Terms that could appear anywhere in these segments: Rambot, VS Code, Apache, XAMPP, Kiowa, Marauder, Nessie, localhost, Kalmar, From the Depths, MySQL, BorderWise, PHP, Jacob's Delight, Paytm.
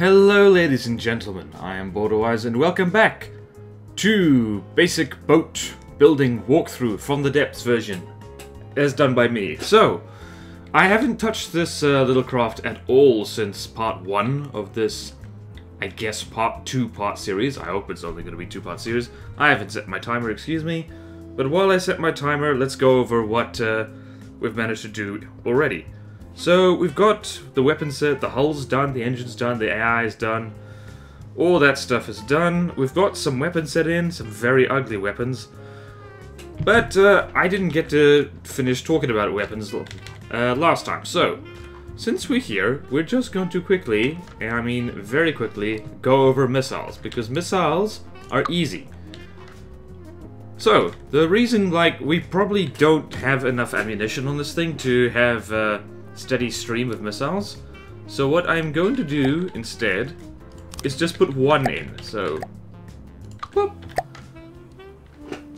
Hello ladies and gentlemen, I am BorderWise and welcome back to basic boat building walkthrough from the depths version, as done by me. So, I haven't touched this little craft at all since part 1 of this, I guess, part 2 part series. I hope it's only going to be 2 part series. I haven't set my timer, excuse me. But while I set my timer, let's go over what we've managed to do already. So we've got the weapon set, the hull's done, the engine's done, the AI's done, all that stuff is done. We've got some weapons set in, some very ugly weapons, but I didn't get to finish talking about weapons last time. So since we're here, we're just going to quickly, and I mean very quickly, go over missiles, because missiles are easy. So the reason, like, we probably don't have enough ammunition on this thing to have steady stream of missiles, so what I'm going to do instead is just put one in, so whoop.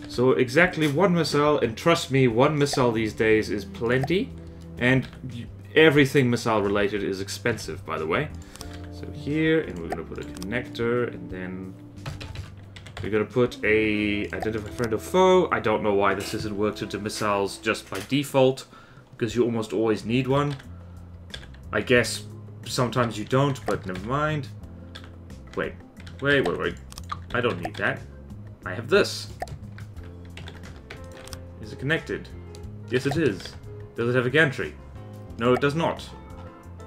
So exactly one missile, and trust me, one missile these days is plenty, and everything missile related is expensive, by the way. So here, and we're gonna put a connector, and then we're gonna put a identify friend or foe. I don't know why this isn't worked into missiles just by default, because you almost always need one. I guess sometimes you don't, but never mind. Wait. I don't need that. I have this. Is it connected? Yes, it is. Does it have a gantry? No, it does not.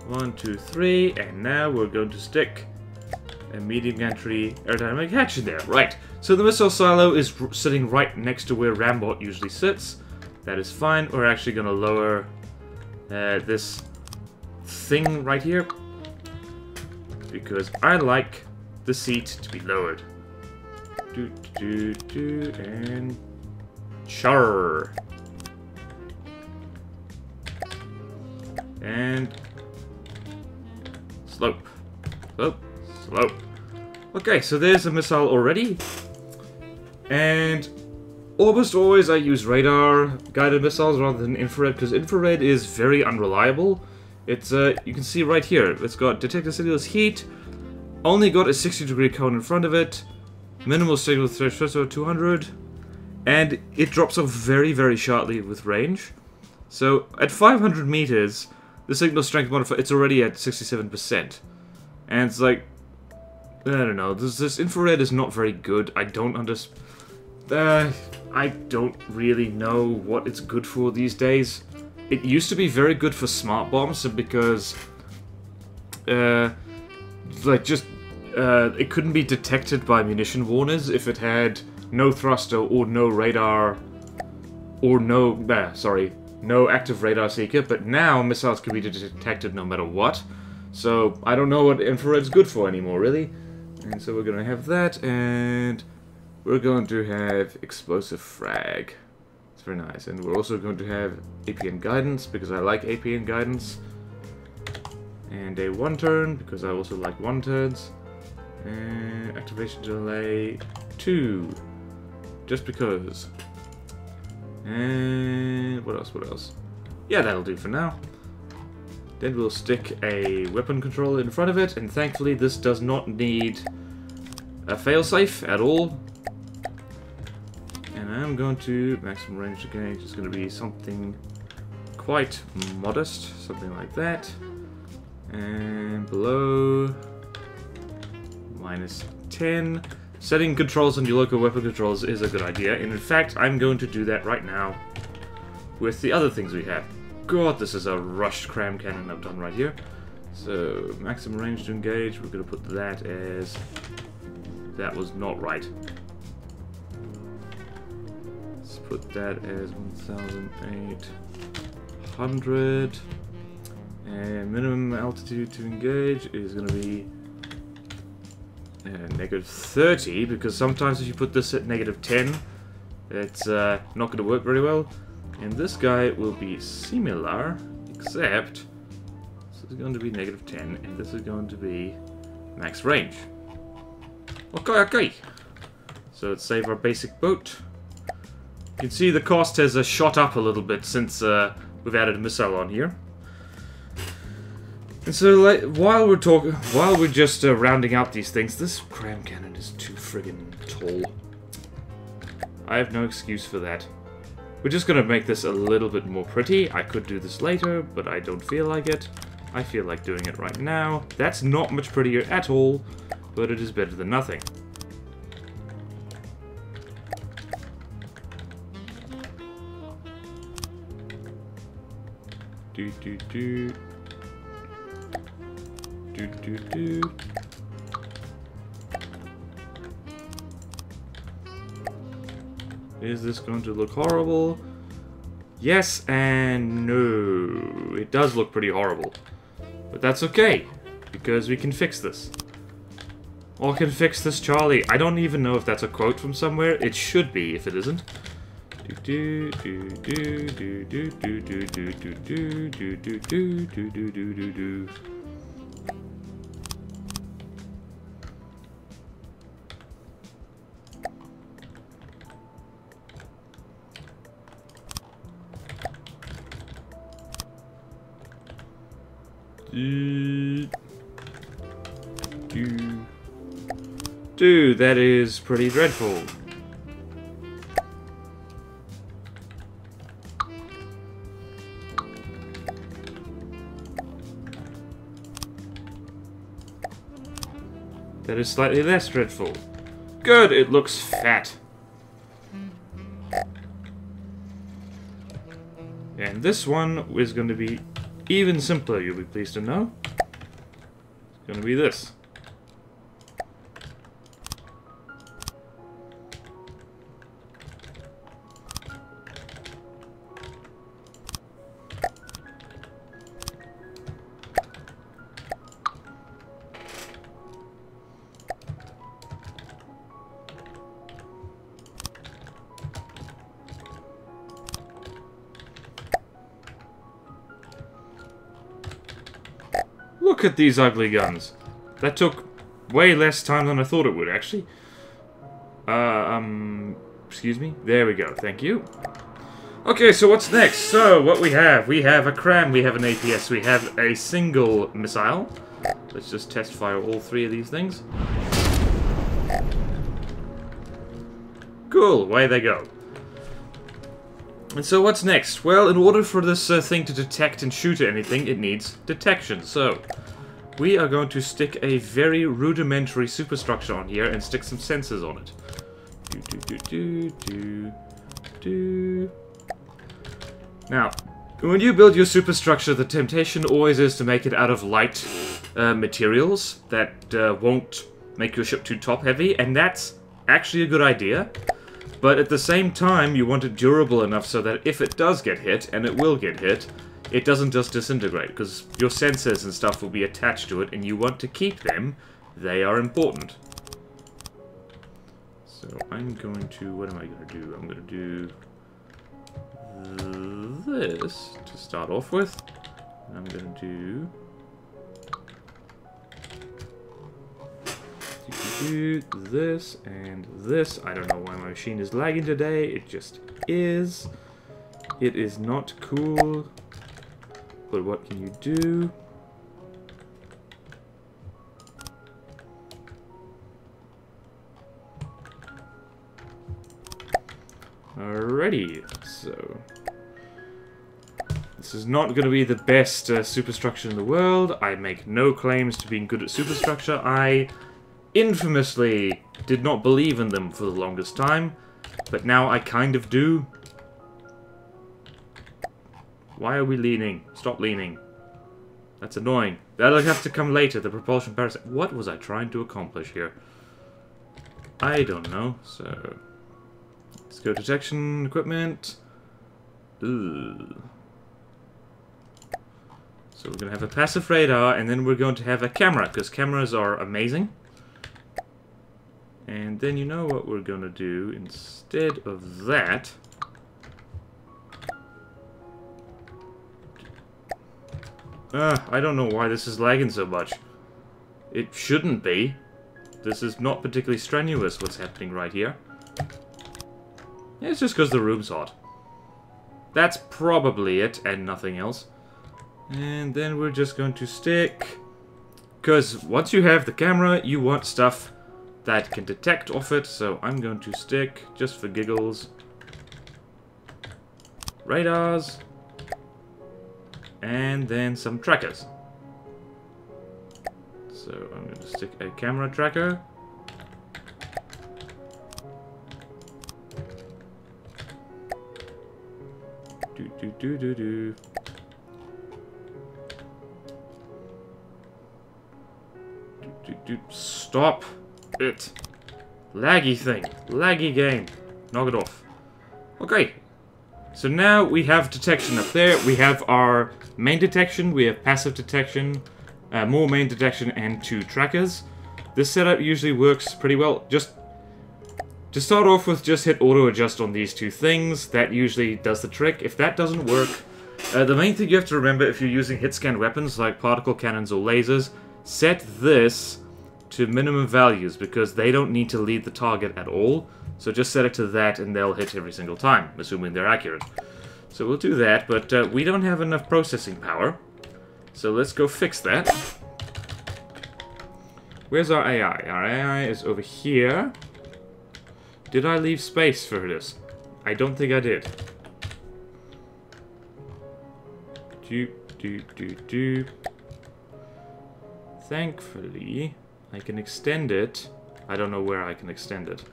1, 2, 3, and now we're going to stick a medium gantry aerodynamic hatch in there. Right, so the missile silo is sitting right next to where Rambot usually sits. That is fine. We're actually going to lower this thing right here, because I like the seat to be lowered. And char. And slope. Slope. Okay, so there's a missile already. And almost always I use radar-guided missiles rather than infrared, because infrared is very unreliable. It's, you can see right here, it's got detect insidious heat, only got a 60-degree cone in front of it, minimal signal threshold of 200, and it drops off very, very sharply with range. So at 500 meters, the signal strength modifier, it's already at 67%. And it's like, I don't know, this infrared is not very good. I don't understand. I don't really know what it's good for these days. It used to be very good for smart bombs, because it couldn't be detected by munition warners if it had no thruster or no radar or no active radar seeker, but now missiles can be detected no matter what. So I don't know what infrared's good for anymore, really. And so we're gonna have that, and we're going to have explosive frag. It's very nice. And we're also going to have APN guidance, because I like APN guidance. And a one turn, because I also like one turns. And activation delay 2. Just because. And what else? Yeah, that'll do for now. Then we'll stick a weapon controller in front of it, and thankfully this does not need a failsafe at all. And I'm going to maximum range again. It's going to be something quite modest, something like that. And below -10. Setting controls on your local weapon controls is a good idea, and in fact, I'm going to do that right now with the other things we have. God, this is a rushed cram cannon I've done right here. So maximum range to engage. We're going to put that as that was not right. Put that as 1,800, and minimum altitude to engage is going to be -30, because sometimes if you put this at -10, it's not going to work very well. And this guy will be similar, except this is going to be -10, and this is going to be max range. Okay. So let's save our basic boat. You can see the cost has shot up a little bit since we've added a missile on here. And so, like, while we're just rounding out these things, this cram cannon is too friggin' tall. I have no excuse for that. We're just gonna make this a little bit more pretty. I could do this later, but I don't feel like it. I feel like doing it right now. That's not much prettier at all, but it is better than nothing. Do do do. Do do do. Is this going to look horrible? Yes and no. It does look pretty horrible. But that's okay, because we can fix this. I can fix this, Charlie. I don't even know if that's a quote from somewhere. It should be, if it isn't. Do do do do do do do do do do do do do do do do. Dude, that is pretty dreadful. That is slightly less dreadful. Good, it looks fat. And this one is going to be even simpler, you'll be pleased to know. It's going to be this. Look at these ugly guns. That took way less time than I thought it would, actually. Excuse me. There we go. Thank you. Okay, so what's next? So, what we have a cram, we have an APS, we have a single missile. Let's just test fire all three of these things. Cool, away they go. And so what's next? Well, in order for this thing to detect and shoot at anything, it needs detection. So, we are going to stick a very rudimentary superstructure on here and stick some sensors on it. Now, when you build your superstructure, the temptation always is to make it out of light materials that won't make your ship too top-heavy, and that's actually a good idea. But at the same time, you want it durable enough so that if it does get hit, and it will get hit, it doesn't just disintegrate, because your sensors and stuff will be attached to it, and you want to keep them. They are important. So I'm going to... what am I going to do? I'm going to do this to start off with. And I'm going to do... do this and this. I don't know why my machine is lagging today. It just is. It is not cool. But what can you do? Alrighty. So this is not going to be the best superstructure in the world. I make no claims to being good at superstructure. I infamously did not believe in them for the longest time, but now I kind of do. Why are we leaning? Stop leaning. That's annoying. That'll have to come later, the propulsion parasite. What was I trying to accomplish here? I don't know, so... let's go detection equipment. Ooh. So we're going to have a passive radar, and then we're going to have a camera, because cameras are amazing. And then you know what we're going to do instead of that. I don't know why this is lagging so much. It shouldn't be. This is not particularly strenuous what's happening right here. Yeah, it's just because the room's hot. That's probably it and nothing else. And then we're just going to stick, because once you have the camera, you want stuff that can detect off it. So I'm going to stick, just for giggles, radars, and then some trackers. So I'm going to stick a camera tracker. Stop it. Laggy thing. Laggy game. Knock it off. Okay. So now we have detection up there. We have our main detection. We have passive detection. More main detection and 2 trackers. This setup usually works pretty well. Just to start off with, just hit auto adjust on these 2 things. That usually does the trick. If that doesn't work, the main thing you have to remember if you're using hit scan weapons like particle cannons or lasers, set this to minimum values because they don't need to lead the target at all. So just set it to that and they'll hit every single time, assuming they're accurate. So we'll do that, but we don't have enough processing power. So let's go fix that. Where's our AI? Our AI is over here. Did I leave space for this? I don't think I did. Thankfully, I can extend it. I don't know where I can extend it.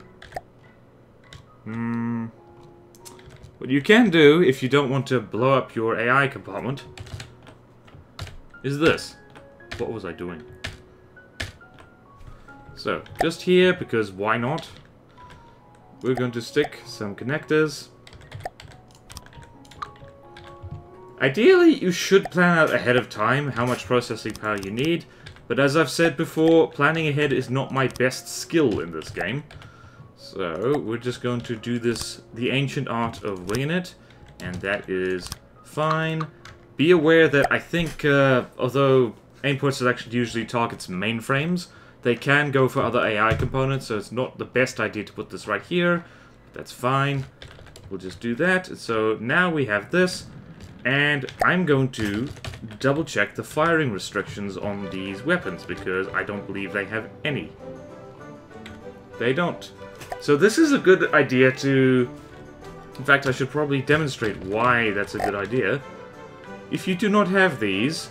What you can do, if you don't want to blow up your AI compartment, is this. What was I doing? So, just here, because why not? We're going to stick some connectors. Ideally, you should plan out ahead of time how much processing power you need, but as I've said before, planning ahead is not my best skill in this game. So, we're just going to do this, the ancient art of winging it, and that is fine. Be aware that I think, although aimpoint selection usually targets mainframes, they can go for other AI components, so it's not the best idea to put this right here. That's fine. We'll just do that. So now we have this, and I'm going to double check the firing restrictions on these weapons, because I don't believe they have any. They don't. So this is a good idea to... In fact, I should probably demonstrate why that's a good idea. If you do not have these,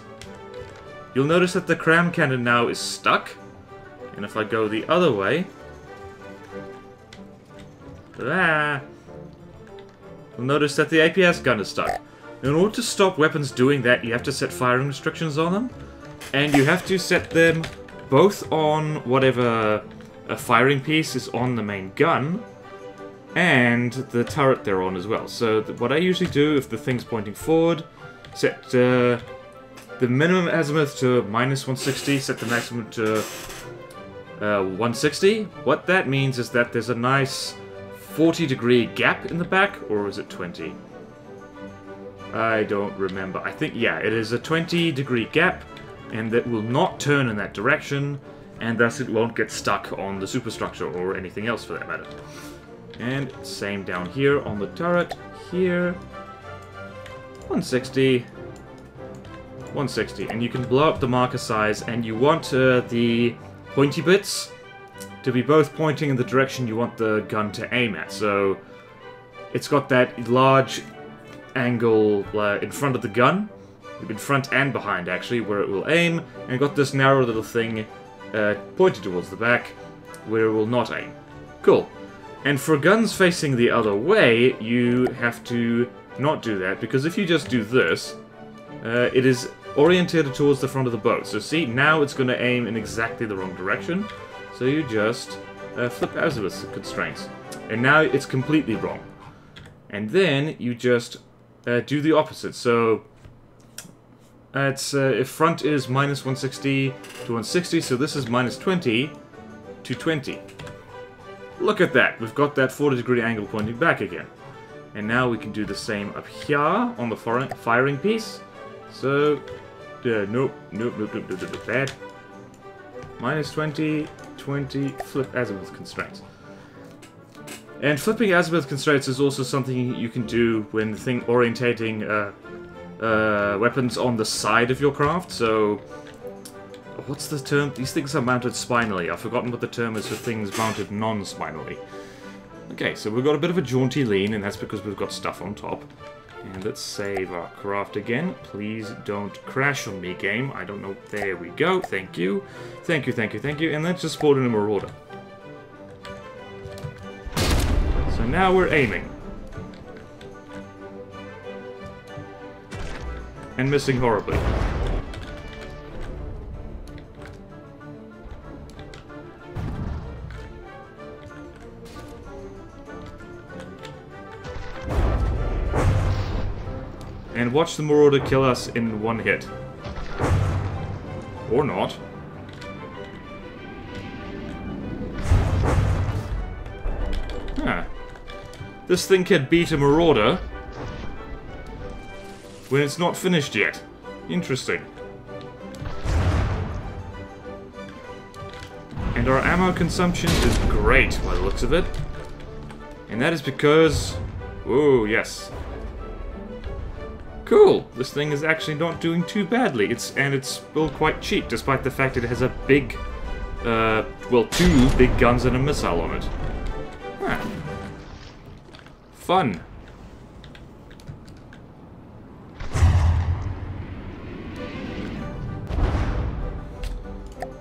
you'll notice that the cram cannon now is stuck. And if I go the other way, you'll notice that the APS gun is stuck. In order to stop weapons doing that, you have to set firing restrictions on them. And you have to set them both on whatever firing piece is on the main gun, and the turret they're on as well. So what I usually do, if the thing's pointing forward, set the minimum azimuth to -160, set the maximum to 160. What that means is that there's a nice 40-degree gap in the back, or is it 20? I don't remember. I think, yeah, it is a 20-degree gap, and that will not turn in that direction, and thus it won't get stuck on the superstructure or anything else for that matter. And same down here on the turret, here. 160, and you can blow up the marker size, and you want the pointy bits to be both pointing in the direction you want the gun to aim at, so it's got that large angle in front of the gun, in front and behind actually, where it will aim, and got this narrow little thing pointed towards the back, where it will not aim. Cool. And for guns facing the other way, you have to not do that, because if you just do this, it is oriented towards the front of the boat. So see, now it's going to aim in exactly the wrong direction. So you just flip azimuth constraints. And now it's completely wrong. And then you just do the opposite. So it's if front is -160 to 160, so this is -20 to 20. Look at that. We've got that 40-degree angle pointing back again. And now we can do the same up here on the firing piece. So, nope, bad. -20, 20, flip azimuth constraints. And flipping azimuth constraints is also something you can do when the thing orientating weapons on the side of your craft, so... What's the term? These things are mounted spinally. I've forgotten what the term is for things mounted non-spinally. Okay, so we've got a bit of a jaunty lean, and that's because we've got stuff on top. And let's save our craft again. Please don't crash on me, game. I don't know. There we go. Thank you. Thank you, thank you, thank you. And let's just spawn in a Marauder. So now we're aiming. And missing horribly. And watch the Marauder kill us in one hit. Or not. Huh. This thing can beat a Marauder when it's not finished yet. Interesting. And our ammo consumption is great by the looks of it. And that is because... Ooh, yes. Cool! This thing is actually not doing too badly, and it's still quite cheap, despite the fact it has a big, well, two big guns and a missile on it. Huh. Fun.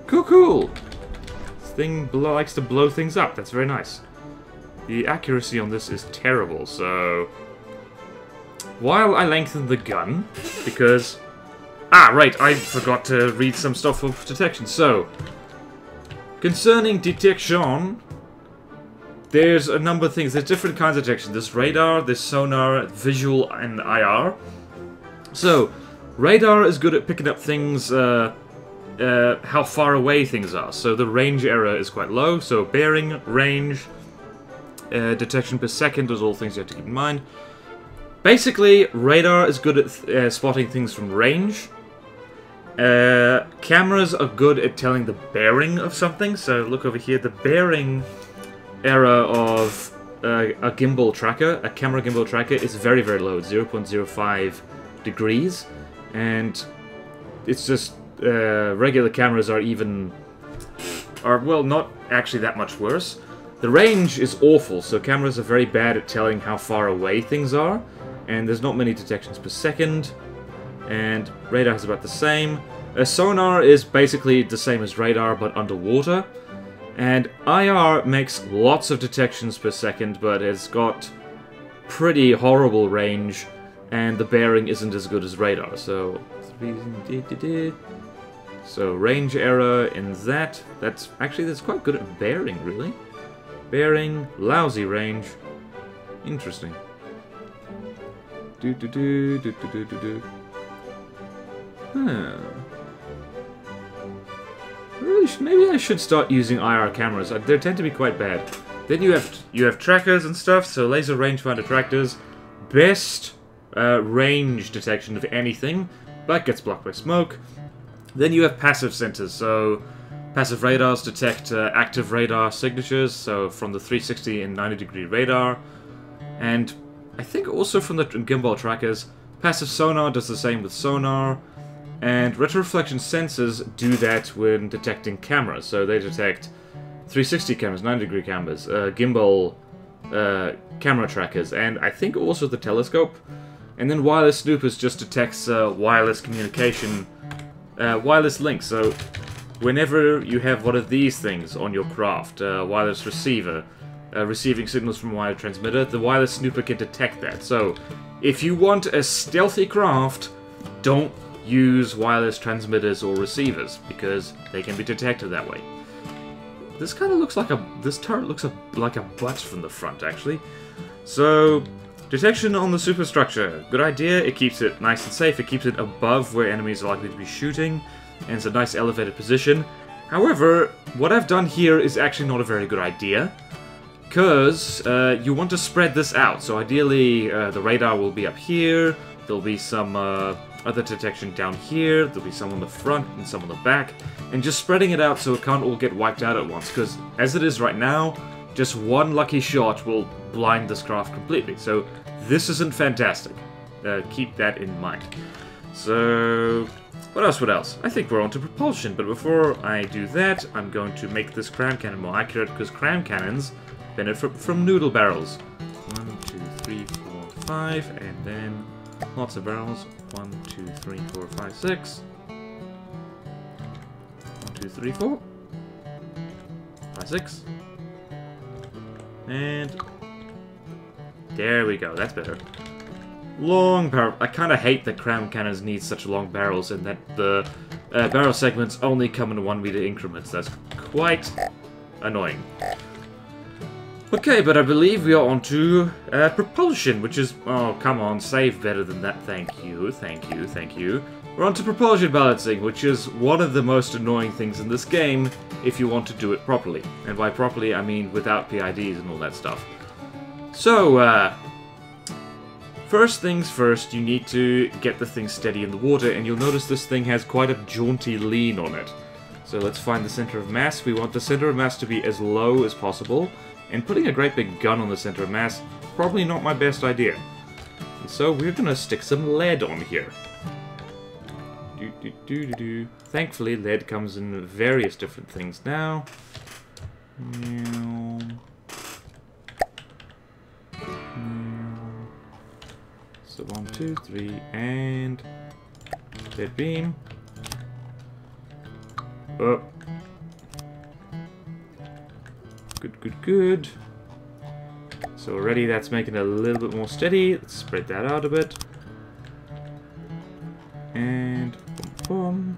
Cool! This thing likes to blow things up, that's very nice. The accuracy on this is terrible, so... While I lengthen the gun, because... Ah, right, I forgot to read some stuff for detection. So, concerning detection, there's a number of things. There's different kinds of detection. There's radar, there's sonar, visual, and IR. So, radar is good at picking up things, how far away things are. So the range error is quite low. So bearing, range, detection per second, those are all things you have to keep in mind. Basically, radar is good at spotting things from range. Cameras are good at telling the bearing of something. So look over here, the bearing error of a gimbal tracker, a camera gimbal tracker, is very, very low. 0.05 degrees. And it's just regular cameras are even... well, not actually that much worse. The range is awful, so cameras are very bad at telling how far away things are. And there's not many detections per second, and radar is about the same. Sonar is basically the same as radar, but underwater. And IR makes lots of detections per second, but it's got pretty horrible range, and the bearing isn't as good as radar. So range error in that. That's quite good at bearing, really. Bearing, lousy range. Interesting. Huh. Maybe I should start using IR cameras. They tend to be quite bad. Then you have trackers and stuff. So laser rangefinder trackers, best range detection of anything, but gets blocked by smoke. Then you have passive sensors. So passive radars detect active radar signatures. So from the 360 and 90-degree radar, and I think also from the gimbal trackers. Passive sonar does the same with sonar, and retroreflection sensors do that when detecting cameras. So they detect 360 cameras, 90-degree cameras, gimbal camera trackers, and I think also the telescope. And then wireless snoopers just detects wireless communication, wireless links. So whenever you have one of these things on your craft, wireless receiver, receiving signals from a wire transmitter, the wireless snooper can detect that. So, if you want a stealthy craft, don't use wireless transmitters or receivers, because they can be detected that way. This kind of looks like a... This turret looks like a butt from the front, actually. So, detection on the superstructure. Good idea. It keeps it nice and safe. It keeps it above where enemies are likely to be shooting, and it's a nice elevated position. However, what I've done here is actually not a very good idea, because you want to spread this out. So ideally, the radar will be up here, there'll be some other detection down here, there'll be some on the front and some on the back, and just spreading it out so it can't all get wiped out at once, because as it is right now, just one lucky shot will blind this craft completely. So this isn't fantastic. keep that in mind. So, what else? I think we're on to propulsion, but before I do that, I'm going to make this cram cannon more accurate, because cram cannons benefit from noodle barrels. 1, 2, 3, 4, 5, and then lots of barrels. 1, 2, 3, 4, 5, 6. 1, 2, 3, 4, 5, 6. And there we go, that's better. Long barrel. I kind of hate that cram cannons need such long barrels and that the barrel segments only come in 1 meter increments. That's quite annoying. Okay, but I believe we are on to propulsion, which is... Oh, come on, save better than that. Thank you, thank you, thank you. We're on to propulsion balancing, which is one of the most annoying things in this game if you want to do it properly. And by properly, I mean without PIDs and all that stuff. So, first things first, you need to get the thing steady in the water, and you'll notice this thing has quite a jaunty lean on it. So let's find the center of mass. We want the center of mass to be as low as possible, and putting a great big gun on the center of mass, probably not my best idea. And so we're gonna stick some lead on here. Thankfully, lead comes in various different things now. So 1, 2, 3, and lead beam. Oh. Good. So already that's making it a little bit more steady. Let's spread that out a bit. And boom, boom.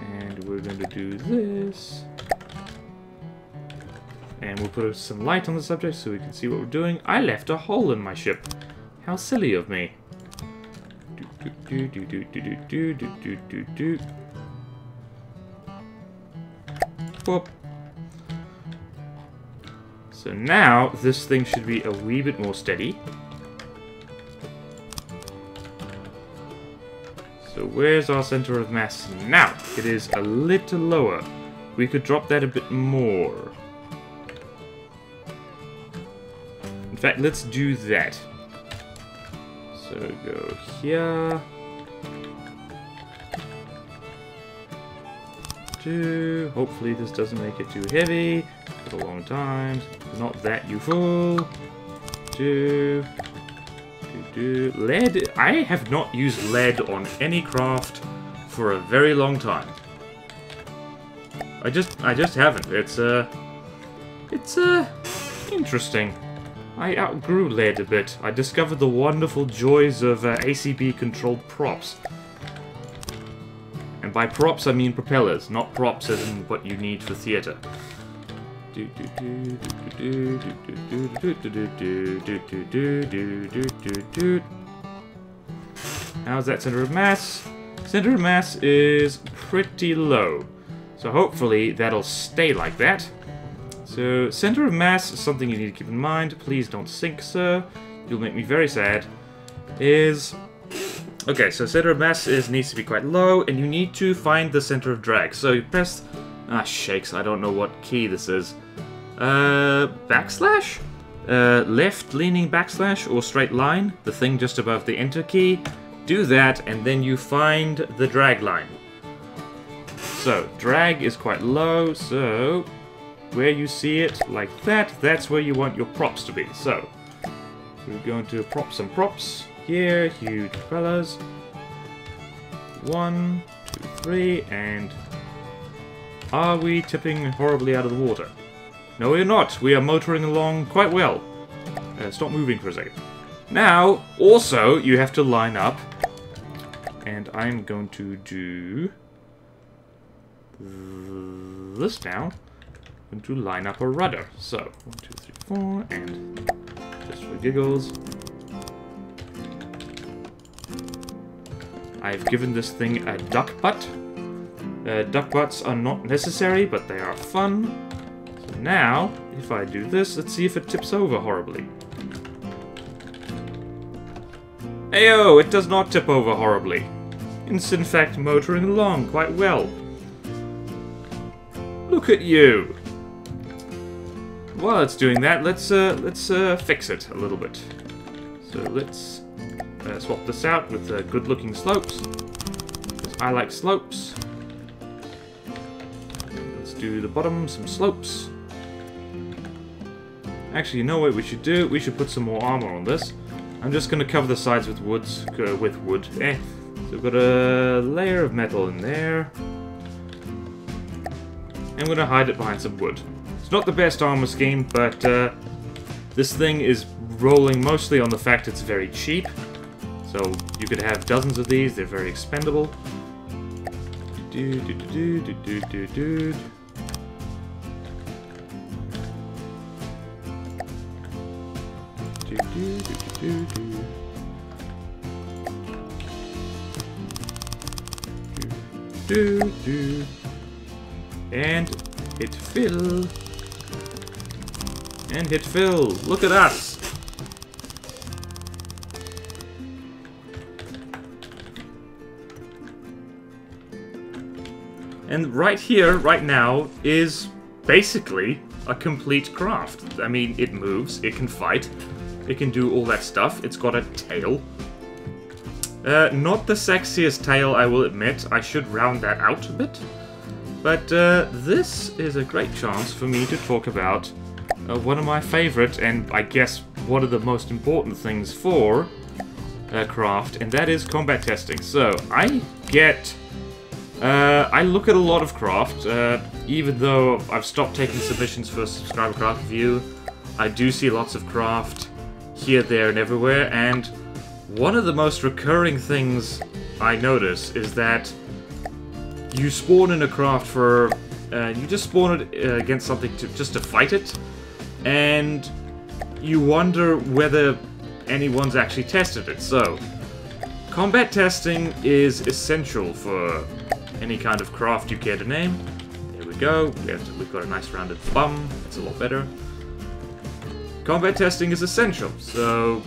And we're going to do this. And we'll put some light on the subject so we can see what we're doing. I left a hole in my ship. How silly of me. Boop. So now, this thing should be a wee bit more steady. So where's our center of mass now? It is a little lower. We could drop that a bit more. In fact, let's do that. So go here. 2. Hopefully this doesn't make it too heavy. A long time. Not that, you fool. 2. Lead. I have not used lead on any craft for a very long time. I just haven't. It's interesting. I outgrew lead a bit. I discovered the wonderful joys of ACB-controlled props. And by props, I mean propellers, not props as in what you need for theatre. How's that center of mass? Center of mass is pretty low, so hopefully that'll stay like that. So center of mass is something you need to keep in mind. Please don't sink, sir. You'll make me very sad. Okay, so center of mass needs to be quite low, and you need to find the center of drag. So you press... Ah, shakes, I don't know what key this is. Backslash? Left-leaning backslash or straight line, the thing just above the enter key. Do that, and then you find the drag line. So, drag is quite low, so... Where you see it, like that, that's where you want your props to be. So, we're going to prop some props. Here, huge fellas. 1, 2, 3, and... Are we tipping horribly out of the water? No, we're not. We are motoring along quite well. Stop moving for a second. Now, also, you have to line up. And I'm going to do... this now. I'm going to line up a rudder. So, 1, 2, 3, 4, and... just for giggles. I've given this thing a duck butt. Duck butts are not necessary, but they are fun. So now, if I do this, let's see if it tips over horribly. Ayo, it does not tip over horribly. It's in fact motoring along quite well. Look at you! While it's doing that, let's fix it a little bit. So let's I'm going to swap this out with good looking slopes, because I like slopes. Let's do the bottom, some slopes. Actually, you know what we should do? We should put some more armor on this. I'm just going to cover the sides with woods, So we've got a layer of metal in there. I'm going to hide it behind some wood. It's not the best armor scheme, but this thing is rolling mostly on the fact it's very cheap. So you could have dozens of these, they're very expendable. And hit fill. And hit fill. Look at us. And right here, right now, is basically a complete craft. I mean, it moves, it can fight, it can do all that stuff. It's got a tail. Not the sexiest tail, I will admit. I should round that out a bit. But this is a great chance for me to talk about one of my favorite, and I guess one of the most important things for craft, and that is combat testing. So I look at a lot of craft, even though I've stopped taking submissions for subscriber craft review. I do see lots of craft here, there, and everywhere, and one of the most recurring things I notice is that you spawn in a craft for, you just spawn it against something just to fight it, and you wonder whether anyone's actually tested it. So, combat testing is essential for any kind of craft you care to name. There we go, we've got a nice rounded bum, it's a lot better. Combat testing is essential, so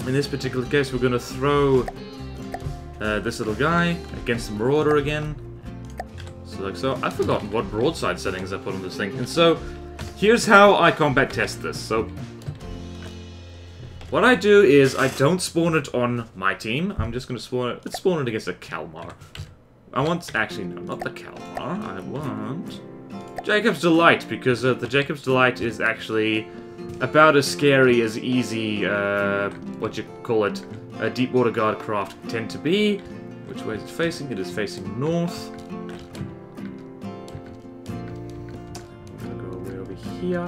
in this particular case we're going to throw this little guy against the Marauder again. So like so, I've forgotten what broadside settings I put on this thing. And so, here's how I combat test this. So, what I do is I don't spawn it on my team. I'm just going to spawn it. Let's spawn it against a Kalmar. I want, actually no, not the Kalmar. I want Jacob's Delight, because the Jacob's Delight is actually about as scary as easy, a deep water guard craft tend to be. Which way is it facing? It is facing north. I'm gonna go way over here.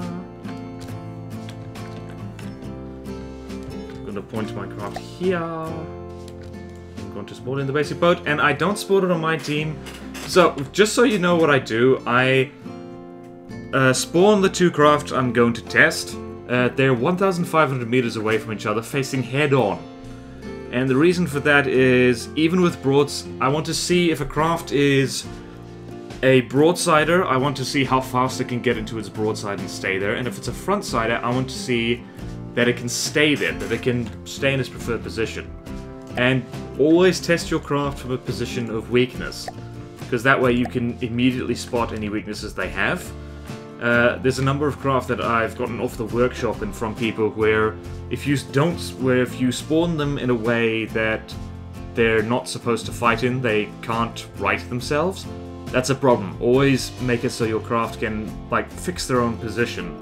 I'm gonna point my craft here. I'm going to spawn in the basic boat, and I don't spawn it on my team. So, just so you know what I do, I spawn the two crafts I'm going to test. They're 1,500 meters away from each other, facing head on. And the reason for that is, even with broads, I want to see if a craft is a broadsider, I want to see how fast it can get into its broadside and stay there. And if it's a frontsider, I want to see that it can stay there, that it can stay in its preferred position. And always test your craft from a position of weakness, because that way you can immediately spot any weaknesses they have. There's a number of craft that I've gotten off the workshop and from people where if you spawn them in a way that they're not supposed to fight in, they can't right themselves. That's a problem. Always make it so your craft can fix their own position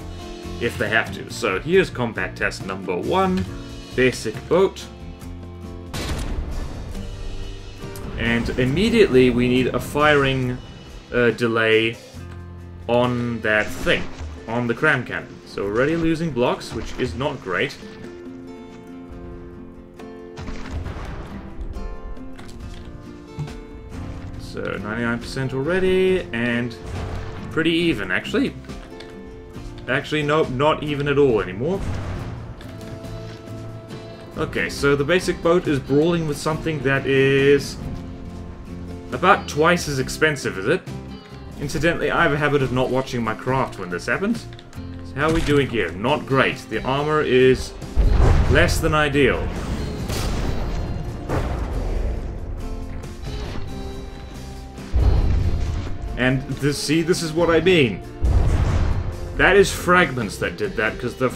if they have to. So here's combat test number 1, basic boat. And immediately we need a firing delay on that thing, on the cram cannon. So already losing blocks, which is not great. So 99% already, and pretty even, actually. Actually, nope, not even at all anymore. Okay, so the basic boat is brawling with something that is about twice as expensive, is it? Incidentally, I have a habit of not watching my craft when this happens. So how are we doing here? Not great. The armor is less than ideal. And this, see, this is what I mean. That is fragments that did that, because the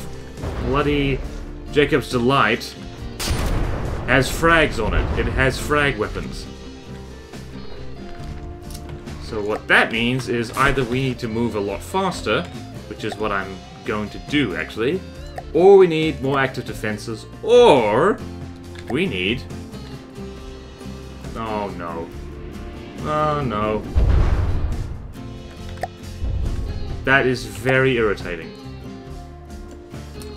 bloody Jacob's Delight has frags on it. It has frag weapons. So what that means is either we need to move a lot faster, which is what I'm going to do actually, or we need more active defenses, or we need... Oh no. Oh no. That is very irritating.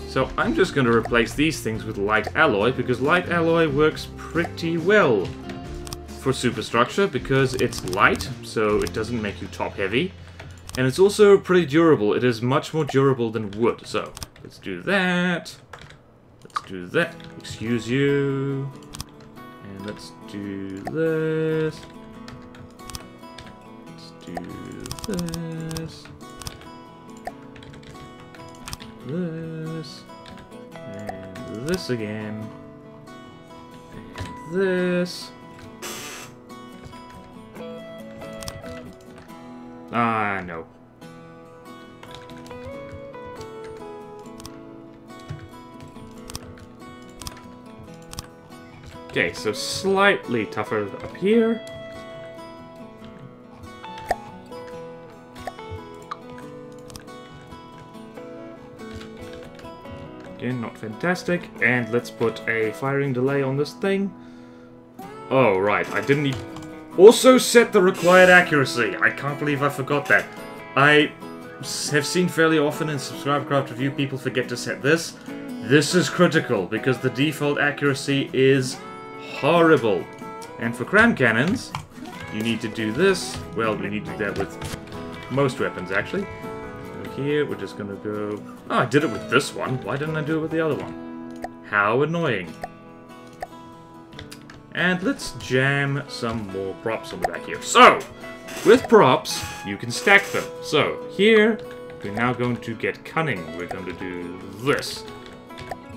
So I'm just going to replace these things with light alloy, because light alloy works pretty well for superstructure, because it's light, so it doesn't make you top heavy, and it's also pretty durable. It is much more durable than wood. So let's do that, let's do that, excuse you, and let's do this, let's do this, this, and this again, and this. Ah, no. Okay, so slightly tougher up here. Again, not fantastic. And let's put a firing delay on this thing. Oh, right, I didn't need... Also set the required accuracy. I can't believe I forgot that. I have seen fairly often in SubscribeCraft Review people forget to set this. This is critical because the default accuracy is horrible. And for cram cannons, you need to do this. Well, you need to do that with most weapons actually. Over here, we're just gonna go... Oh, I did it with this one. Why didn't I do it with the other one? How annoying. And let's jam some more props on the back here. So, with props, you can stack them. So, here, we're now going to get cunning. We're going to do this.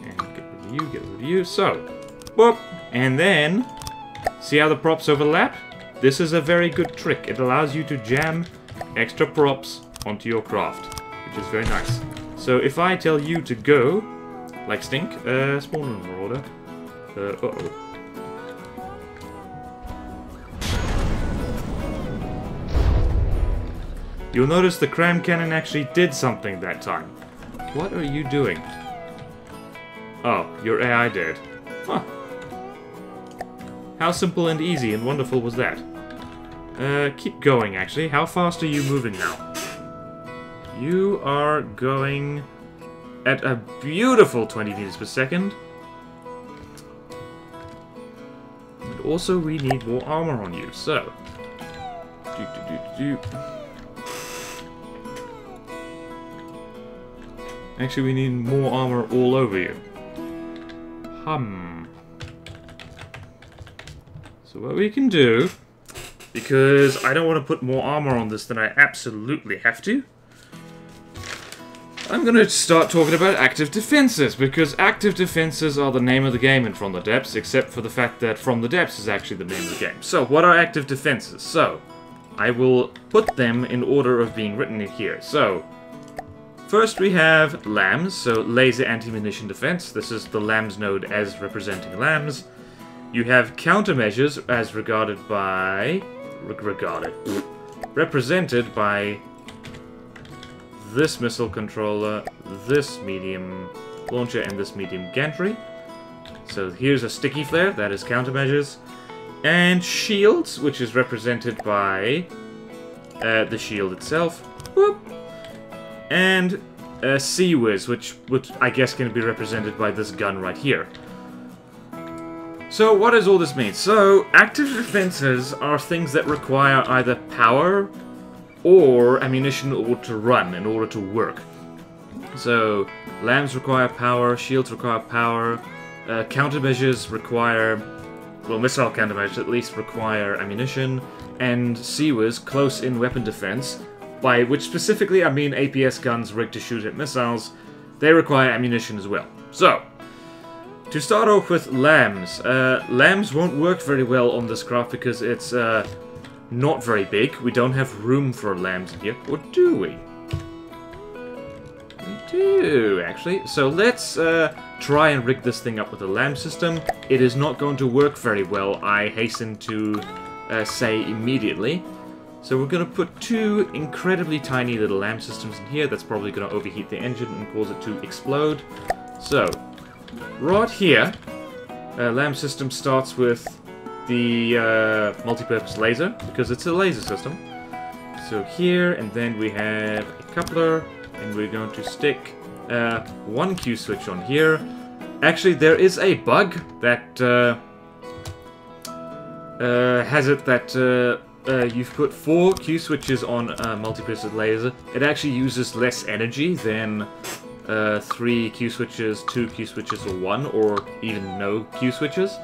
And get rid of you, get rid of you. So, whoop. And then, see how the props overlap? This is a very good trick. It allows you to jam extra props onto your craft, which is very nice. So, if I tell you to go, like Stink, spawn in Marauder. Uh-oh. You'll notice the cram cannon actually did something that time. What are you doing? Oh, your AI did. Huh. How simple and easy and wonderful was that? Keep going, actually. How fast are you moving now? You are going at a beautiful 20 meters per second. And also, we need more armor on you, so... Do-do-do-do-do. Actually, we need more armor all over you. So what we can do, because I don't want to put more armor on this than I absolutely have to, I'm going to start talking about active defenses, because active defenses are the name of the game in From the Depths, except for the fact that From the Depths is actually the name of the game. So, what are active defenses? So, I will put them in order of being written in here. So... First we have LAMS, so Laser Anti-Munition Defense. This is the LAMS node as representing LAMS. You have countermeasures as regarded by... represented by this missile controller, this medium launcher, and this medium gantry. So here's a sticky flare, that is countermeasures. And shields, which is represented by the shield itself. Whoop! And C-Wiz, which I guess can be represented by this gun right here. So what does all this mean? So active defenses are things that require either power or ammunition or to run in order to work. So LAMs require power, shields require power, countermeasures require, well, missile countermeasures at least require ammunition, and C-Wiz, close-in weapon defense, by which specifically I mean APS guns rigged to shoot at missiles. They require ammunition as well. So, to start off with LAMs. LAMs won't work very well on this craft because it's not very big. We don't have room for LAMs here. Or do we? We do, actually. So let's try and rig this thing up with a lamp system. It is not going to work very well, I hasten to say immediately. So we're going to put two incredibly tiny little lamp systems in here. That's probably going to overheat the engine and cause it to explode. So, right here, lamp system starts with the multi-purpose laser, because it's a laser system. So here, and then we have a coupler, and we're going to stick one Q switch on here. Actually, there is a bug that has it that you've put four Q switches on a multi-purpose laser. It actually uses less energy than three Q switches, two Q switches, or one, or even no Q switches.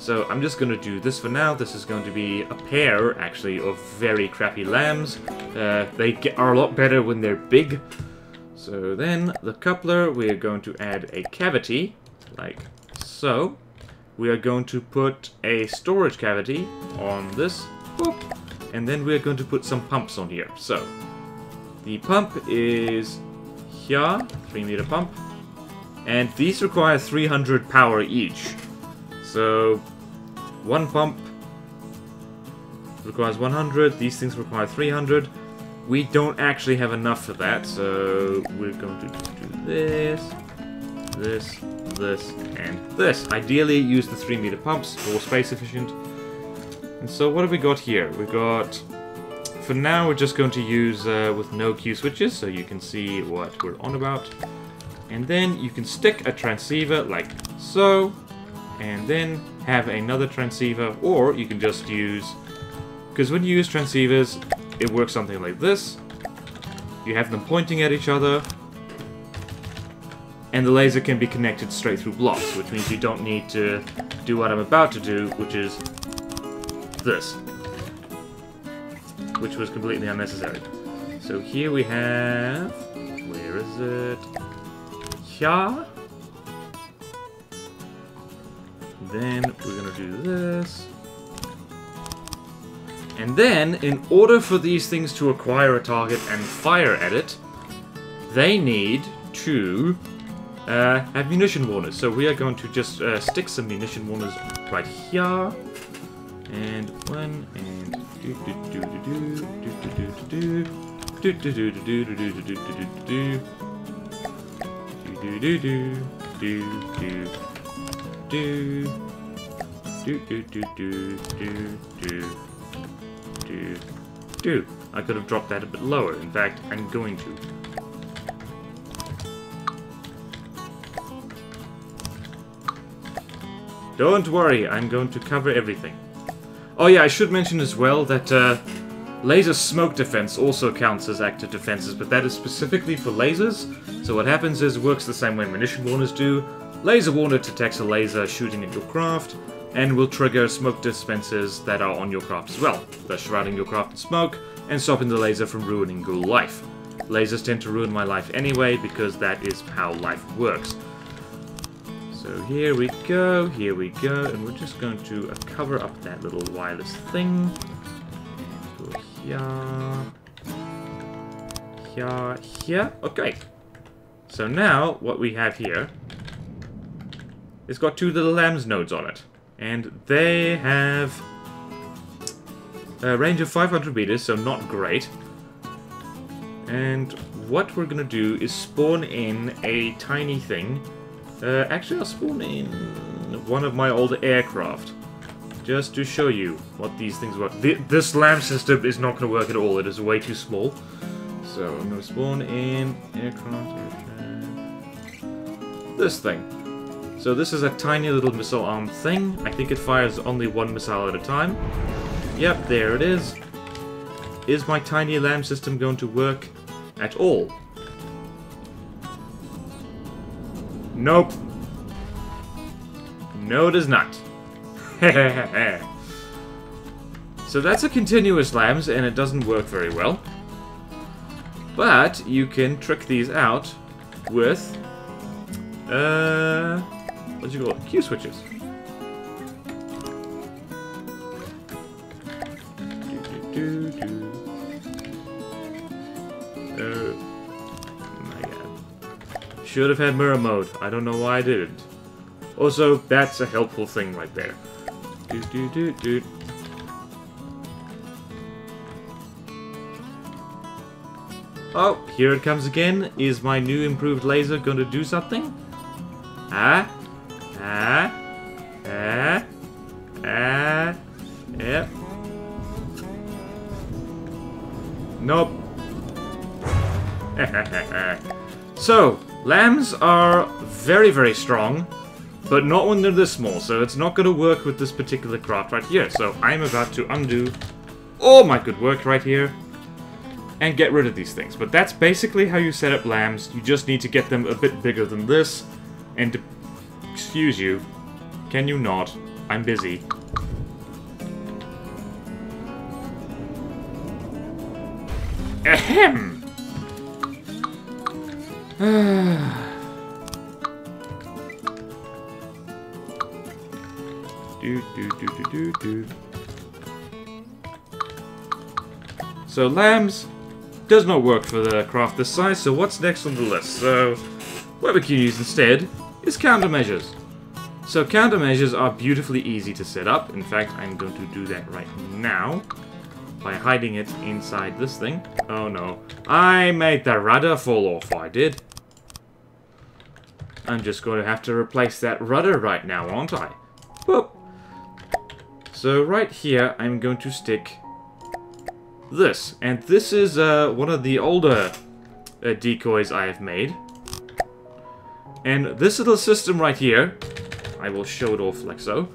So I'm just going to do this for now. This is going to be a pair, actually, of very crappy lambs. They are a lot better when they're big. So then, the coupler, we're going to add a cavity, like so. We are going to put a storage cavity on this, and then we're going to put some pumps on here. So, the pump is here, 3-meter pump, and these require 300 power each. So, one pump requires 100, these things require 300. We don't actually have enough for that, so we're going to do this, this, this, and this. Ideally, use the 3-meter pumps, more space efficient. And so what have we got here? We've got, for now, we're just going to use with no Q switches, so you can see what we're on about. And then you can stick a transceiver like so, and then have another transceiver, or you can just use, because when you use transceivers, it works something like this. You have them pointing at each other, and the laser can be connected straight through blocks, which means you don't need to do what I'm about to do, which is this, which was completely unnecessary. So here we have, where is it? Here. Then we're going to do this. And then, in order for these things to acquire a target and fire at it, they need to have munition warners. So we are going to just stick some munition warners right here. And one, and do. I could have dropped that a bit lower. In fact, I'm going to. Don't worry, I'm going to cover everything. Oh yeah, I should mention as well that laser smoke defense also counts as active defenses, but that is specifically for lasers. So what happens is it works the same way munition warners do. Laser warner detects a laser shooting at your craft, and will trigger smoke dispensers that are on your craft as well, thus shrouding your craft in smoke, and stopping the laser from ruining your life. Lasers tend to ruin my life anyway, because that is how life works. So here we go, and we're just going to cover up that little wireless thing. And go here, here, here, okay. So now, what we have here, it's got two little lambs nodes on it, and they have a range of 500 meters, so not great. And what we're gonna do is spawn in a tiny thing. Actually, I'll spawn in one of my older aircraft, just to show you what these things work. This lamp system is not gonna work at all, it is way too small. So I'm gonna spawn in aircraft, this thing. So this is a tiny little missile-armed thing. I think it fires only one missile at a time. Yep, there it is. Is my tiny lamp system going to work at all? Nope. No, it is not. So that's a continuous lambs, and it doesn't work very well. But you can trick these out with what do you call it? Q switches. My God. Should have had mirror mode. I don't know why I didn't. Also, that's a helpful thing right there. Doot. Oh, here it comes again. Is my new improved laser going to do something? Yep. Nope. So, lambs are very, very strong, but not when they're this small, so it's not going to work with this particular craft right here. So I'm about to undo all my good work right here and get rid of these things. But that's basically how you set up lambs. You just need to get them a bit bigger than this, and to, excuse you, can you not? I'm busy. Ahem! So lambs does not work for the craft this size, so what's next on the list? So what we can use instead is countermeasures. So countermeasures are beautifully easy to set up. In fact, I'm going to do that right now by hiding it inside this thing. Oh no, I made the rudder fall off, I did. I'm just going to have to replace that rudder right now, aren't I? Whoop. So right here, I'm going to stick this. And this is one of the older decoys I have made. And this little system right here, I will show it off like so.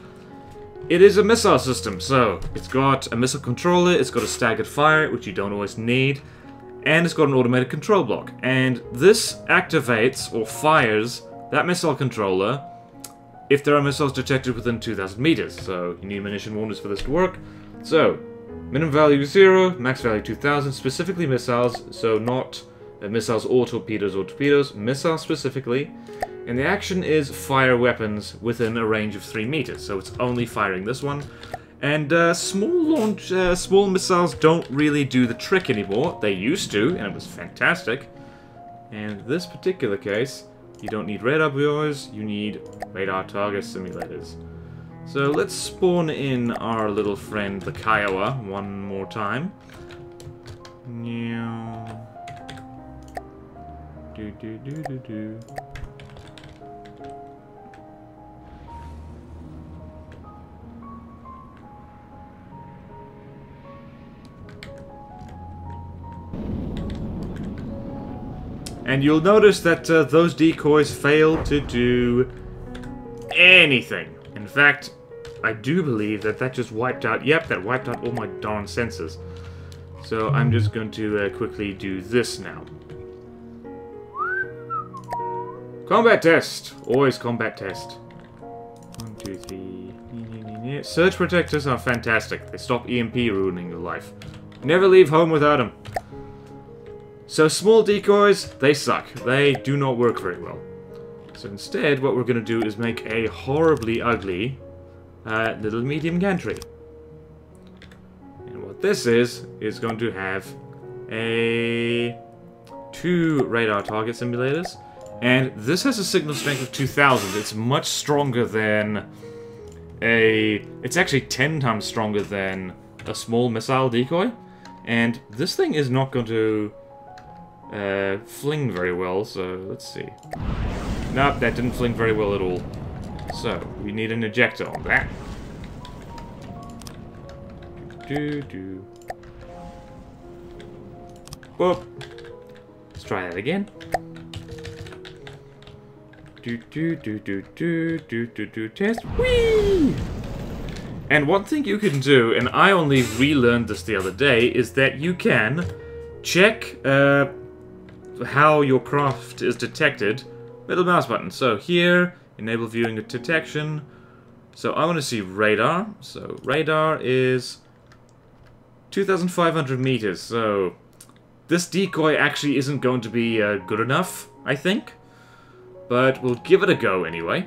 It is a missile system, so it's got a missile controller, it's got a staggered fire, which you don't always need, and it's got an automated control block. And this activates or fires that missile controller if there are missiles detected within 2,000 meters. So you need munition warners for this to work. So minimum value 0, max value 2,000, specifically missiles, so not missiles or torpedoes, missiles specifically. And the action is fire weapons within a range of 3 meters, so it's only firing this one. And small missiles don't really do the trick anymore. They used to, and it was fantastic. And this particular case, you don't need radar buoys, you need radar target simulators. So let's spawn in our little friend, the Kiowa, one more time. And you'll notice that those decoys fail to do anything. In fact, I do believe that that just wiped out... Yep, that wiped out all my darn sensors. So I'm just going to quickly do this now. Combat test! Always combat test. 1, 2, 3... Surge protectors are fantastic. They stop EMP ruining your life. Never leave home without them. So small decoys, they suck. They do not work very well. So instead, what we're going to do is make a horribly ugly little medium gantry. And what this is going to have a 2 radar target simulators. And this has a signal strength of 2,000. It's much stronger than a... It's actually 10 times stronger than a small missile decoy. And this thing is not going to... fling very well, so let's see. Nope, that didn't fling very well at all. So, we need an ejector on that. Whoop. Let's try that again. Test. Whee! And one thing you can do, and I only relearned this the other day, is that you can check, how your craft is detected, middle mouse button. So here, enable viewing of detection. So I want to see radar. So radar is 2,500 meters. So this decoy actually isn't going to be good enough, I think. But we'll give it a go anyway.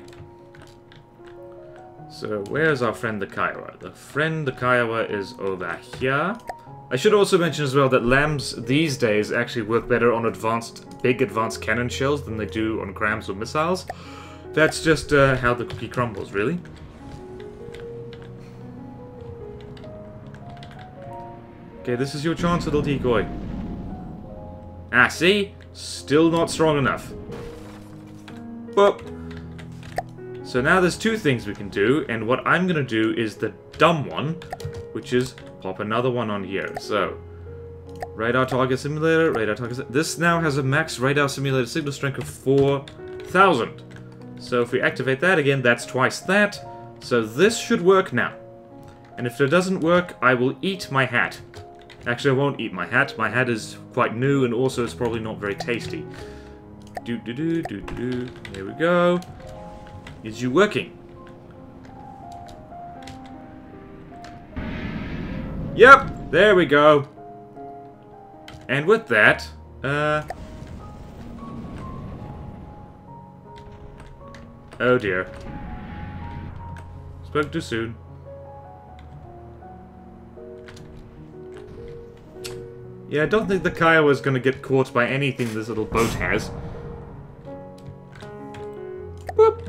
So where's our friend the Kiowa? The friend the Kiowa is over here. I should also mention as well that lambs these days actually work better on big advanced cannon shells than they do on crams or missiles. That's just how the cookie crumbles, really. Okay, this is your chance, little decoy. Ah, see? Still not strong enough. Boop. So now there's two things we can do, and what I'm gonna do is the dumb one, which is pop another one on here. So, radar target simulator, radar target simulator. This now has a max radar simulator signal strength of 4,000. So if we activate that again, that's twice that. So this should work now. And if it doesn't work, I will eat my hat. Actually, I won't eat my hat. My hat is quite new, and also it's probably not very tasty. Do-do-do-do-do-do. There we go. Is you working? Yep, there we go. And with that, oh dear. Spoke too soon. Yeah, I don't think the Kiowa is going to get caught by anything this little boat has. Boop.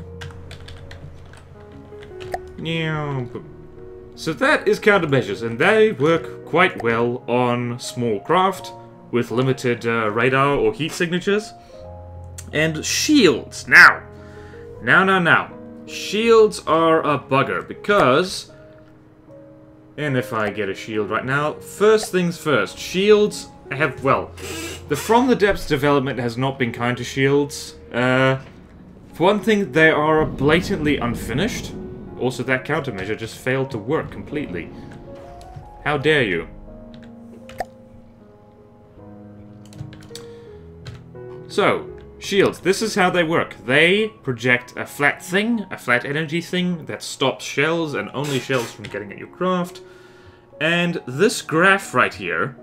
So that is countermeasures, and they work quite well on small craft with limited radar or heat signatures. And shields, now. Shields are a bugger because, and if I get a shield right now, first things first, shields have, well, the From the Depths development has not been kind to shields. For one thing, they are blatantly unfinished. Also, that countermeasure just failed to work completely. How dare you? So, shields. This is how they work. They project a flat thing, a flat energy thing, that stops shells and only shells from getting at your craft. And this graph right here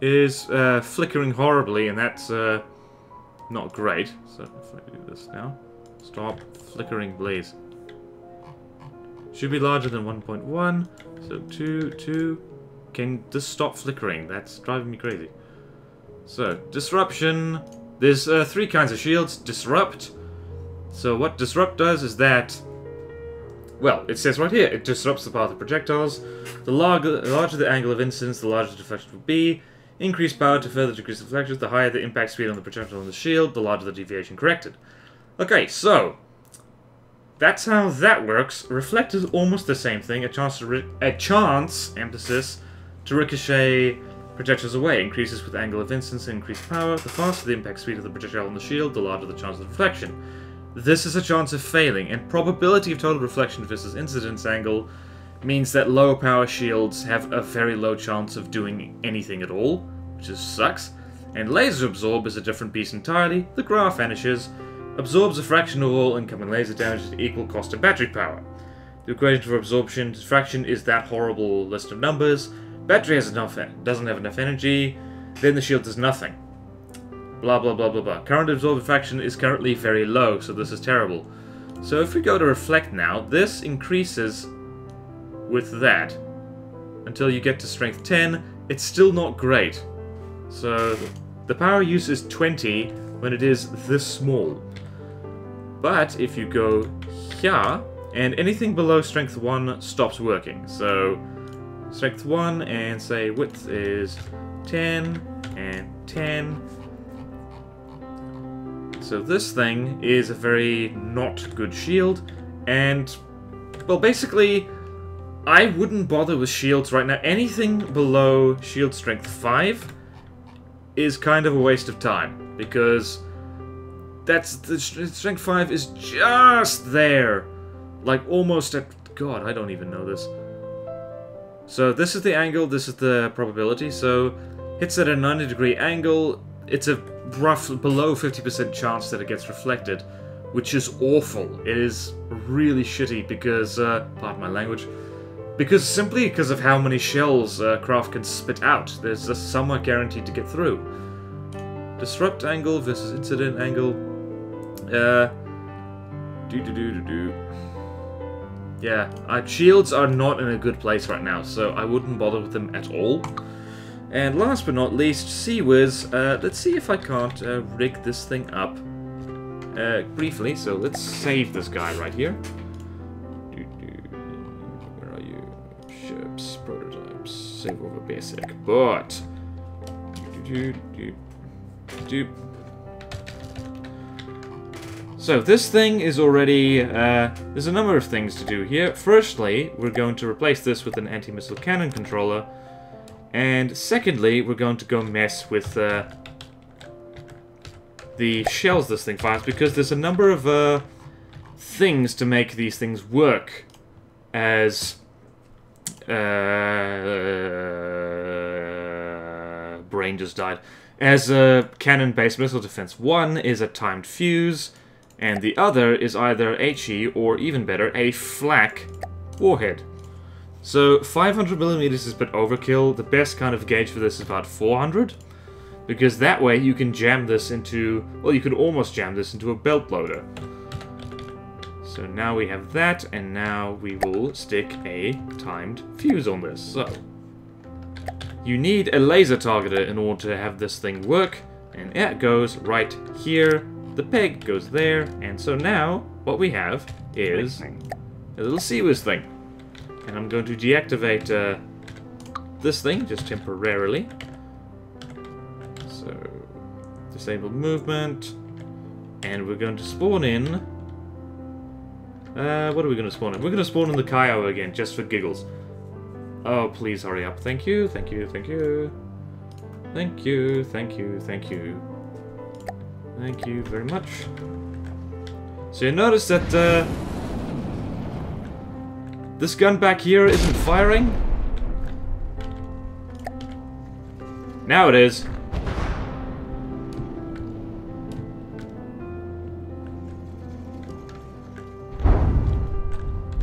is flickering horribly, and that's not great. So, if I do this now. Stop flickering, please. Should be larger than 1.1, so 2. Can this stop flickering? That's driving me crazy. So, disruption. There's three kinds of shields. Disrupt. So what disrupt does is that, well, it says right here, it disrupts the path of projectiles. The larger the angle of incidence, the larger the deflection will be. Increased power to further decrease the deflection. The higher the impact speed on the projectile on the shield, the larger the deviation corrected. Okay, so that's how that works. Reflect is almost the same thing. A chance, emphasis, to ricochet projectiles away. Increases with angle of incidence and increased power. The faster the impact speed of the projectile on the shield, the larger the chance of deflection. This is a chance of failing, and probability of total reflection versus incidence angle means that low power shields have a very low chance of doing anything at all, which just sucks. And laser absorb is a different beast entirely. The graph vanishes. Absorbs a fraction of all incoming laser damage at equal cost of battery power. The equation for absorption to fraction is that horrible list of numbers. Battery has enough, doesn't have enough energy, then the shield does nothing. Blah blah blah blah blah. Current absorbed fraction is currently very low, so this is terrible. So if we go to reflect now, this increases with that until you get to strength 10. It's still not great. So the power use is 20 when it is this small. But if you go here, and anything below strength 1 stops working. So strength 1 and say width is 10 and 10. So this thing is a very not good shield. And, well, basically, I wouldn't bother with shields right now. Anything below shield strength 5 is kind of a waste of time because that's the strength 5 is just there, like almost at, God, I don't even know this. So this is the angle, this is the probability. So it's at a 90-degree angle. It's a rough below 50% chance that it gets reflected, which is awful. It is really shitty because, pardon my language, because simply because of how many shells craft can spit out. There's just some are guaranteed to get through. Disrupt angle versus incident angle. Yeah, our shields are not in a good place right now, so I wouldn't bother with them at all. And last but not least, Seawiz. Let's see if I can't rig this thing up briefly. So let's save this guy right here. Where are you? Ships, prototypes, save over basic. But so this thing is already, there's a number of things to do here. Firstly, we're going to replace this with an anti-missile cannon controller. And secondly, we're going to go mess with the shells this thing fires, because there's a number of things to make these things work as brain just died. As a cannon-based missile defense. One is a timed fuse, and the other is either HE or, even better, a flak warhead. So 500mm is a bit overkill. The best kind of gauge for this is about 400, because that way you can jam this into, well, you could almost jam this into a belt loader. So now we have that, and now we will stick a timed fuse on this. So you need a laser targeter in order to have this thing work, and it goes right here. The peg goes there, and so now what we have is a little Seawiz thing. And I'm going to deactivate this thing, just temporarily. So, disable movement. And we're going to spawn in... what are we going to spawn in? We're going to spawn in the Kiowa again, just for giggles. Oh, please hurry up. Thank you, thank you, thank you. Thank you, thank you, thank you. Thank you very much. So you notice that... this gun back here isn't firing. Now it is.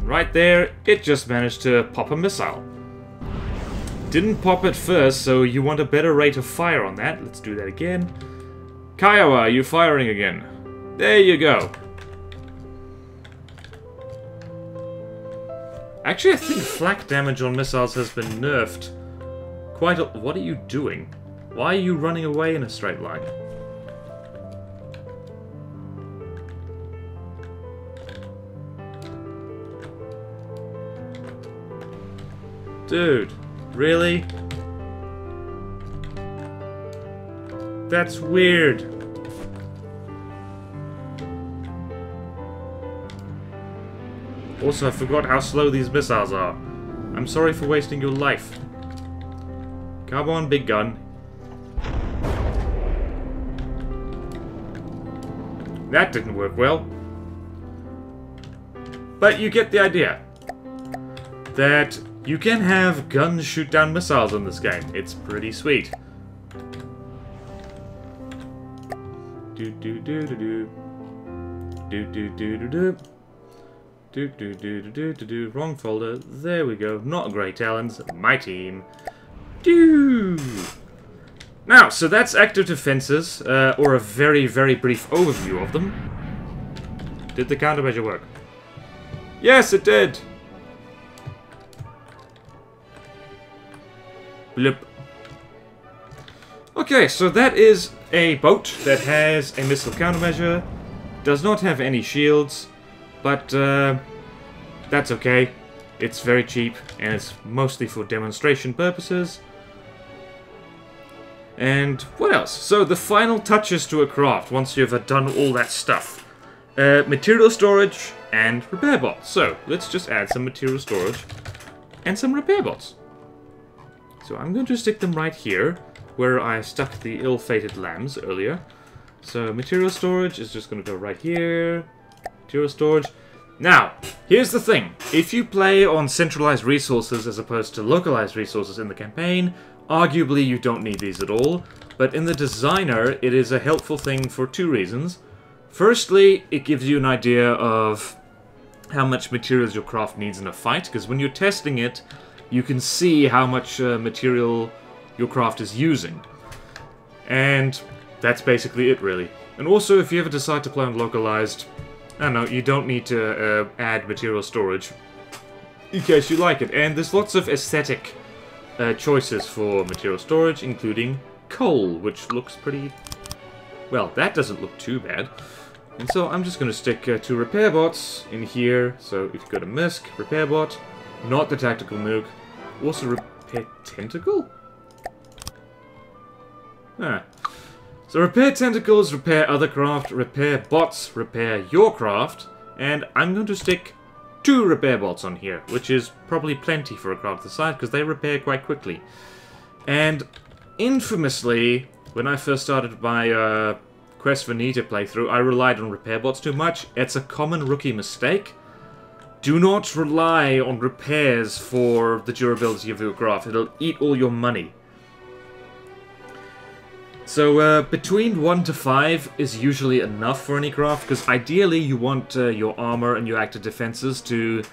Right there, it just managed to pop a missile. Didn't pop it first, so you want a better rate of fire on that. Let's do that again. Kiowa, you're firing again. There you go. Actually, I think flak damage on missiles has been nerfed. Quite a... What are you doing? Why are you running away in a straight line? Dude, really? That's weird. Also, I forgot how slow these missiles are. I'm sorry for wasting your life. Come on, big gun. That didn't work well. But you get the idea. That you can have guns shoot down missiles in this game. It's pretty sweet. Do-do-do-do-do. Do-do-do-do-do. Do-do-do-do-do-do-do, wrong folder, there we go, not Grey Talons, my team. Do. Now, so that's active defenses, or a very, very brief overview of them. Did the countermeasure work? Yes, it did! Bloop. Okay, so that is a boat that has a missile countermeasure, does not have any shields, but that's okay. It's very cheap, and it's mostly for demonstration purposes. And what else? So the final touches to a craft, once you've done all that stuff. Material storage and repair bots. So let's just add some material storage and some repair bots. So I'm going to stick them right here, where I stuck the ill-fated lambs earlier. So material storage is just going to go right here. Material storage. Now, here's the thing. If you play on centralized resources as opposed to localized resources in the campaign, arguably you don't need these at all, but in the designer it is a helpful thing for two reasons. Firstly, it gives you an idea of how much materials your craft needs in a fight, because when you're testing it, you can see how much material your craft is using. And that's basically it, really. And also, if you ever decide to play on localized, I don't know, you don't need to add material storage in case you like it. And there's lots of aesthetic choices for material storage, including coal, which looks pretty... Well, that doesn't look too bad. And so I'm just going to stick two repair bots in here. So if you go to MISC, repair bot, not the tactical nuke, also repair tentacle? Ah. So repair tentacles, repair other craft, repair bots, repair your craft, and I'm going to stick two repair bots on here, which is probably plenty for a craft this size, because they repair quite quickly. And infamously, when I first started my Quest for Nita playthrough, I relied on repair bots too much. It's a common rookie mistake. Do not rely on repairs for the durability of your craft. It'll eat all your money. So between 1 to 5 is usually enough for any craft, because ideally you want your armor and your active defenses to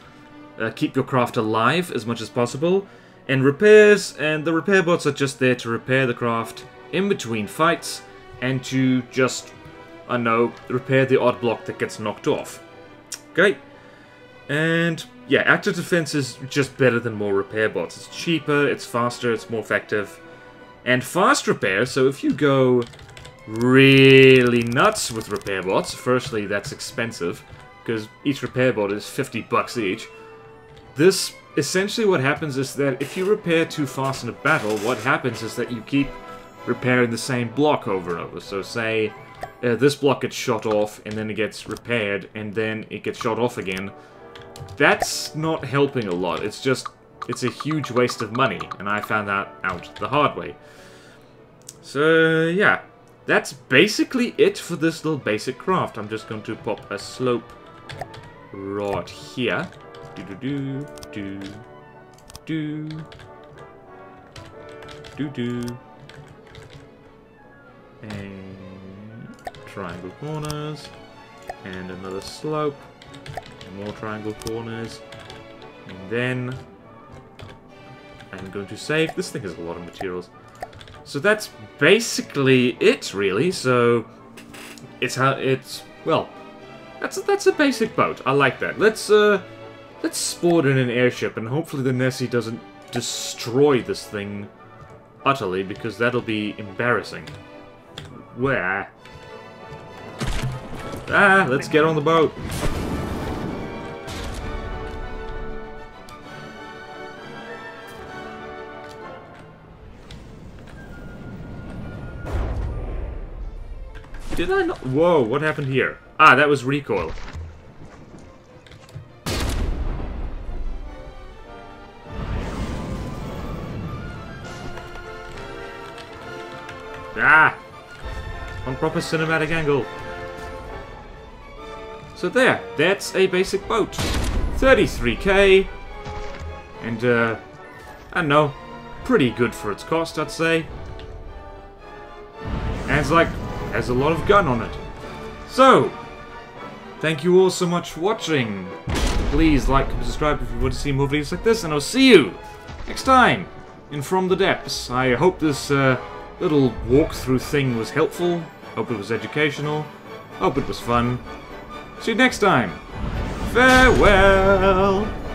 keep your craft alive as much as possible. And repairs, and the repair bots are just there to repair the craft in between fights and to just, I don't know, repair the odd block that gets knocked off. Okay? And yeah, active defense is just better than more repair bots. It's cheaper, it's faster, it's more effective. And fast repair, so if you go really nuts with repair bots, firstly that's expensive, because each repair bot is $50 each. This, essentially what happens is that if you repair too fast in a battle, what happens is that you keep repairing the same block over and over. So say, this block gets shot off, and then it gets repaired, and then it gets shot off again. That's not helping a lot, it's just... It's a huge waste of money, and I found that out the hard way. So, yeah. That's basically it for this little basic craft. I'm just going to pop a slope rod here. And triangle corners. And another slope. And more triangle corners. And then... I'm going to save. This thing has a lot of materials. So that's basically it, really. So it's how it's, well, that's a basic boat. I like that. Let's spawn in an airship, and hopefully the Nessie doesn't destroy this thing utterly, because that'll be embarrassing. Where? Ah, let's get on the boat. Did I not? Whoa, what happened here? Ah, that was recoil. Ah! On proper cinematic angle. So there, that's a basic boat. 33k. And, I don't know, pretty good for its cost, I'd say. And it's like... has a lot of gun on it. So, thank you all so much for watching. Please like and subscribe if you want to see more videos like this, and I'll see you next time in From the Depths. I hope this little walkthrough thing was helpful. Hope it was educational. Hope it was fun. See you next time. Farewell.